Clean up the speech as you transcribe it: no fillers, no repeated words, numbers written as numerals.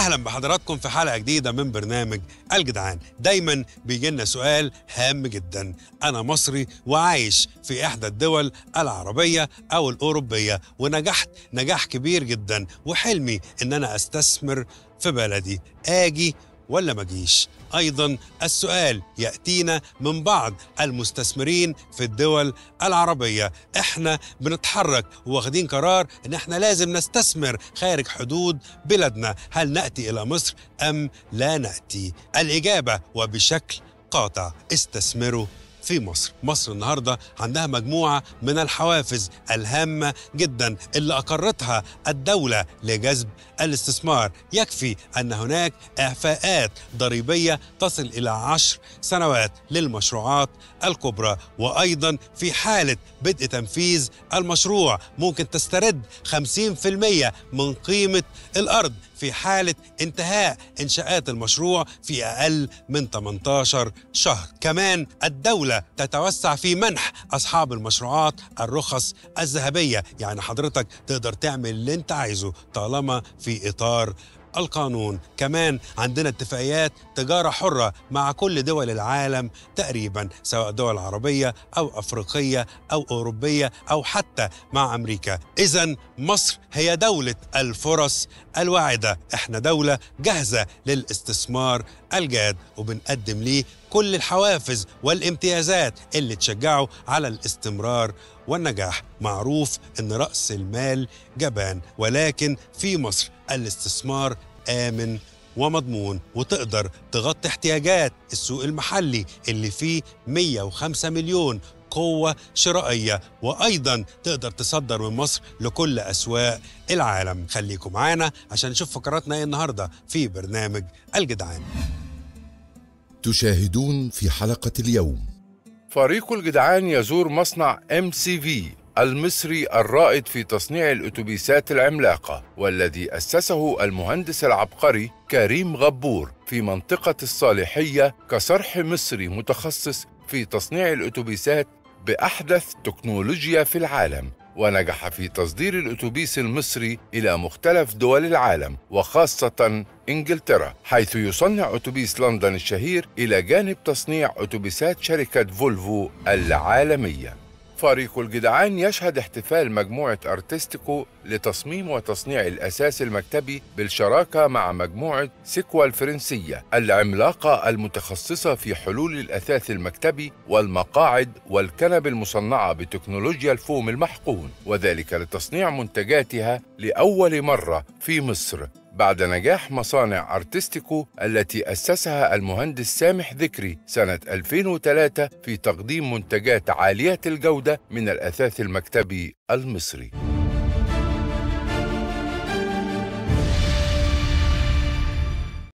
أهلا بحضراتكم في حلقة جديدة من برنامج الجدعان. دايما بيجينا سؤال هام جدا، أنا مصري وعايش في إحدى الدول العربية أو الأوروبية ونجحت نجاح كبير جدا، وحلمي إن أنا أستثمر في بلدي، آجي ولا مجيش؟ أيضا السؤال يأتينا من بعض المستثمرين في الدول العربية، إحنا بنتحرك واخدين قرار إن إحنا لازم نستثمر خارج حدود بلادنا، هل نأتي إلى مصر أم لا نأتي؟ الإجابة وبشكل قاطع، استثمروا في مصر. مصر النهاردة عندها مجموعة من الحوافز الهامة جدا اللي أقرتها الدولة لجذب الاستثمار. يكفي أن هناك إعفاءات ضريبية تصل إلى 10 سنوات للمشروعات الكبرى، وأيضا في حالة بدء تنفيذ المشروع ممكن تسترد 50% من قيمة الأرض في حالة انتهاء إنشاءات المشروع في أقل من 18 شهر. كمان الدولة تتوسع في منح أصحاب المشروعات الرخص الذهبية، يعني حضرتك تقدر تعمل اللي انت عايزه طالما في إطار القانون. كمان عندنا اتفاقيات تجارة حرة مع كل دول العالم تقريبا، سواء دول عربية أو أفريقية أو أوروبية أو حتى مع أمريكا. إذن مصر هي دولة الفرص الواعدة، احنا دولة جاهزة للاستثمار الجاد، وبنقدم ليه كل الحوافز والامتيازات اللي تشجعه على الاستمرار والنجاح. معروف ان رأس المال جبان، ولكن في مصر الاستثمار آمن ومضمون، وتقدر تغطي احتياجات السوق المحلي اللي فيه 105 مليون قوة شرائية، وأيضا تقدر تصدر من مصر لكل أسواق العالم. خليكم معانا عشان نشوف فقراتنا ايه النهاردة في برنامج الجدعان. تشاهدون في حلقة اليوم فريق الجدعان يزور مصنع MCV المصري الرائد في تصنيع الأتوبيسات العملاقة، والذي أسسه المهندس العبقري كريم غبور في منطقة الصالحية كصرح مصري متخصص في تصنيع الأتوبيسات بأحدث تكنولوجيا في العالم، ونجح في تصدير الأتوبيس المصري إلى مختلف دول العالم وخاصة إنجلترا، حيث يصنع أتوبيس لندن الشهير إلى جانب تصنيع أتوبيسات شركة فولفو العالمية. فريق الجدعان يشهد احتفال مجموعة أرتيستيكو لتصميم وتصنيع الأساس المكتبي بالشراكة مع مجموعة سيكوال الفرنسية العملاقة المتخصصة في حلول الأثاث المكتبي والمقاعد والكنب المصنعة بتكنولوجيا الفوم المحقون، وذلك لتصنيع منتجاتها لأول مرة في مصر بعد نجاح مصانع أرتيستيكو التي أسسها المهندس سامح ذكري سنة 2003 في تقديم منتجات عالية الجودة من الأثاث المكتبي المصري.